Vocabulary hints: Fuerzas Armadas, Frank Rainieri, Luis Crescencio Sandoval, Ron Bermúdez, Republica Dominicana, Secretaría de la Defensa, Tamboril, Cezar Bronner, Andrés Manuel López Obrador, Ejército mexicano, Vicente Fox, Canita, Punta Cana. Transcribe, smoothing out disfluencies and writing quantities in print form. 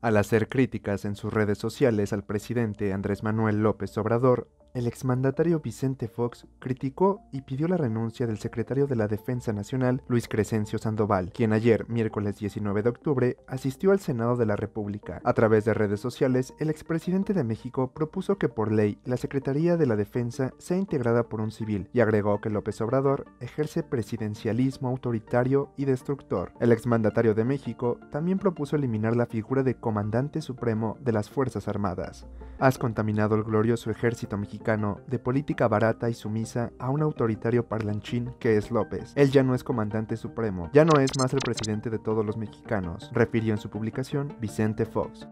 Al hacer críticas en sus redes sociales al presidente Andrés Manuel López Obrador, el exmandatario Vicente Fox criticó y pidió la renuncia del secretario de la Defensa Nacional, Luis Crescencio Sandoval, quien ayer, miércoles 19 de octubre, asistió al Senado de la República. A través de redes sociales, el expresidente de México propuso que por ley la Secretaría de la Defensa sea integrada por un civil y agregó que López Obrador ejerce presidencialismo autoritario y destructor. El exmandatario de México también propuso eliminar la figura de Comandante Supremo de las Fuerzas Armadas. Has contaminado el glorioso ejército mexicano de política barata y sumisa a un autoritario parlanchín que es López. Él ya no es comandante supremo, ya no es más el presidente de todos los mexicanos, refirió en su publicación Vicente Fox.